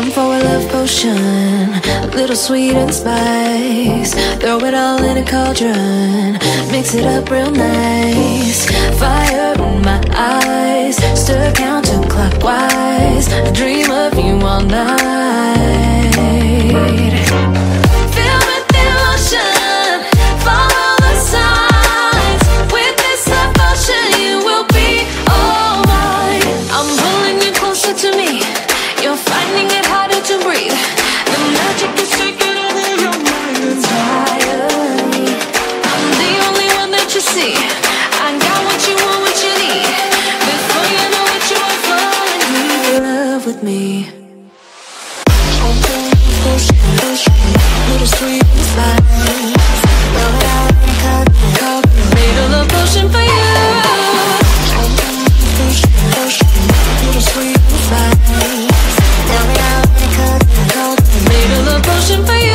time for a love potion, a little sweet and spice. Throw it all in a cauldron, mix it up real nice. Fire in my eyes, stir counterclockwise. I dream of you all night. Fill with the ocean, follow the signs. With this love potion you will be all mine. I'm pulling you closer to me, you're finding it harder to breathe. The magic is taking over your mind entirely. I'm the only one that you see. I got what you want, what you need. Before you know it, you are falling in love with me. Little sweet inside. Made a love potion for you. Little sweet inside. Made a love potion for you.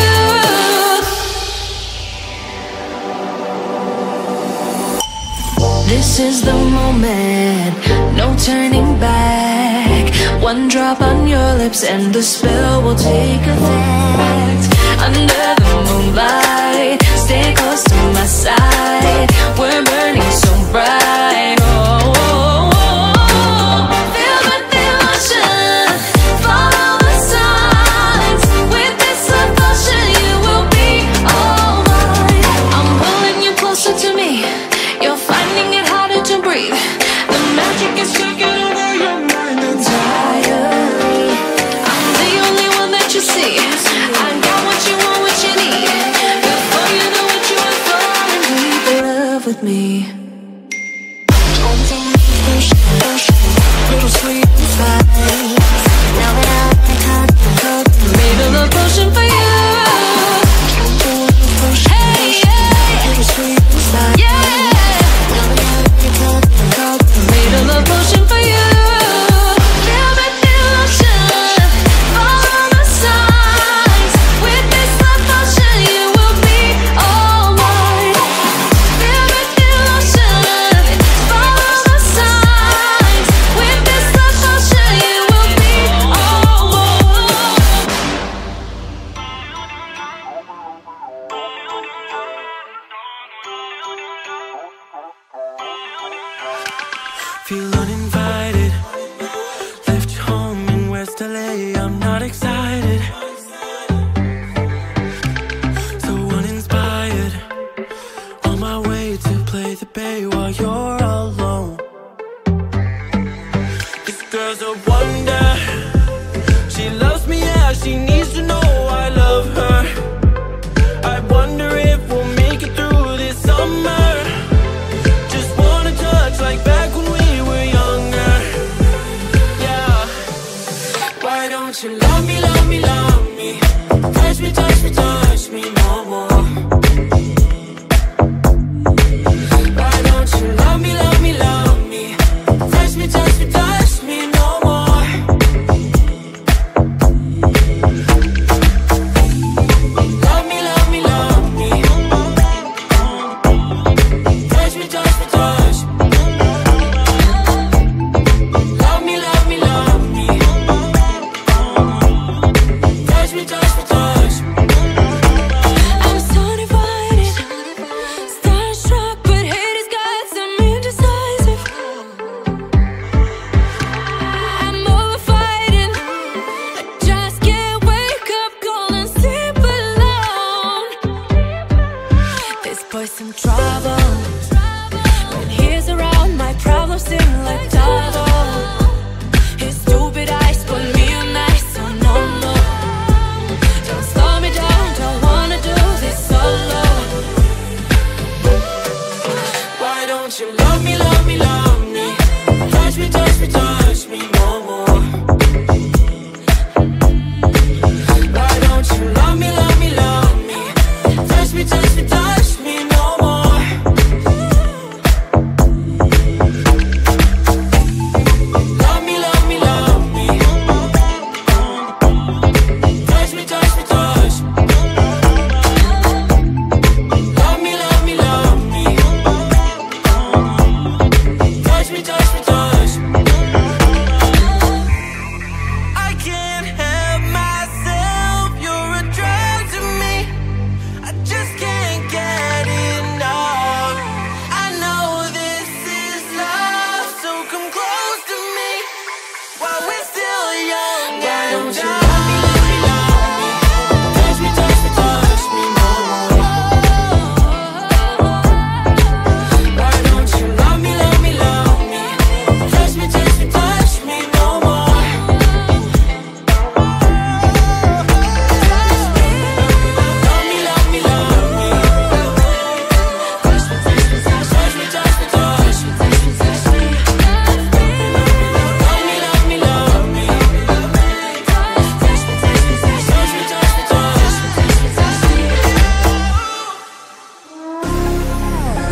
This is the moment, no turning back. One drop on your lips and the spell will take effect. Under the moonlight, stay close to my side. We're burning so bright.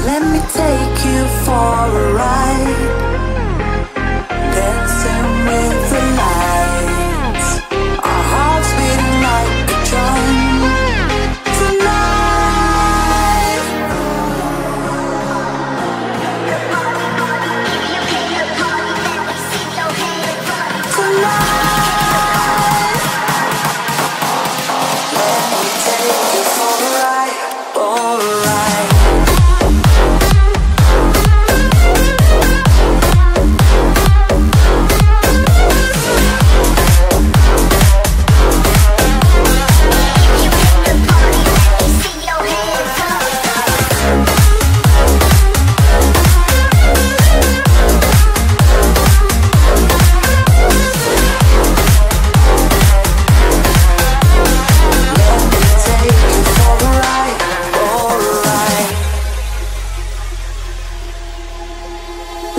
Let me take you for a ride, dancing with the lights. Our hearts beating like a drum tonight. Tonight, let me take you for a ride, for a ride.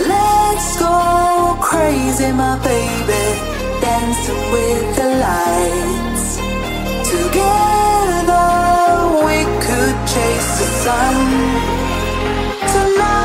Let's go crazy, my baby, dancing with the lights. Together we could chase the sun tonight.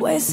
Waste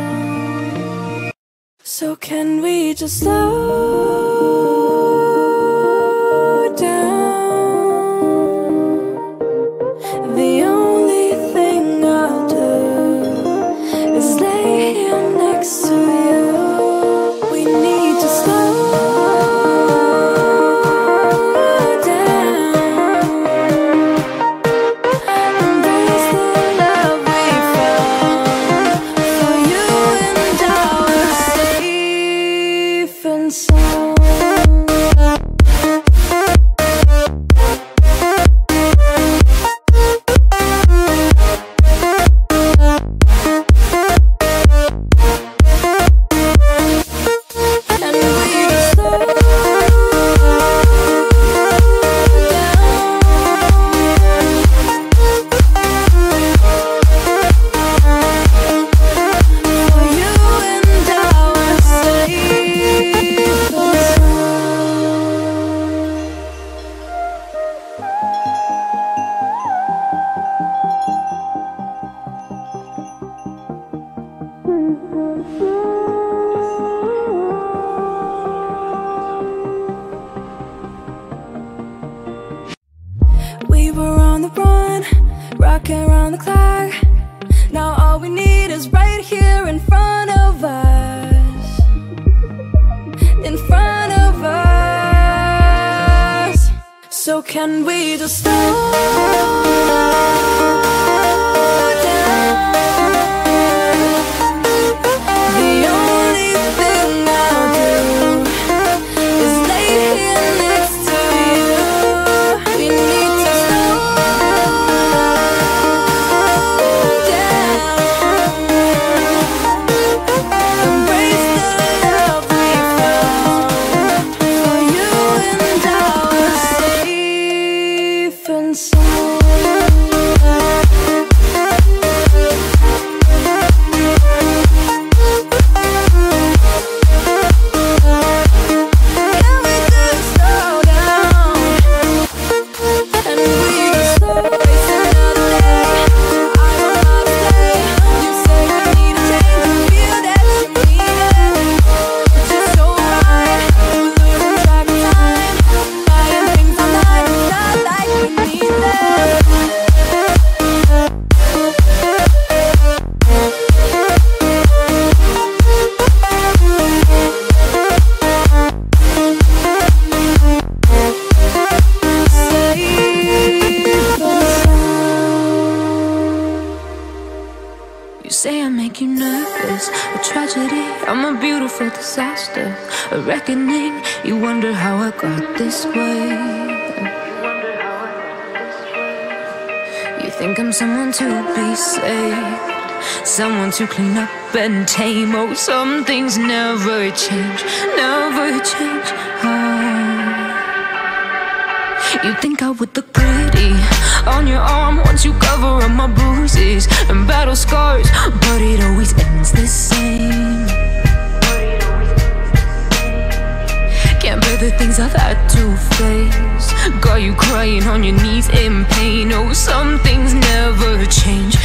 So can we just slow down? The only thing I'll do is lay here next to you. We need to slow down, embrace the love we found, for you and ours. And so we were on the run, rocking around the clock. Now all we need is right here in front of us, in front of us. So can we just stop? You say I make you nervous, a tragedy, I'm a beautiful disaster, a reckoning. You wonder how I got this way. You think I'm someone to be saved, someone to clean up and tame. Oh, some things never change, never change. Oh. You think I would look pretty on your arm once you cover up my bruises and battle scars, but it always ends the same. Can't bear the things I've had to face, got you crying on your knees in pain. Oh, some things never change.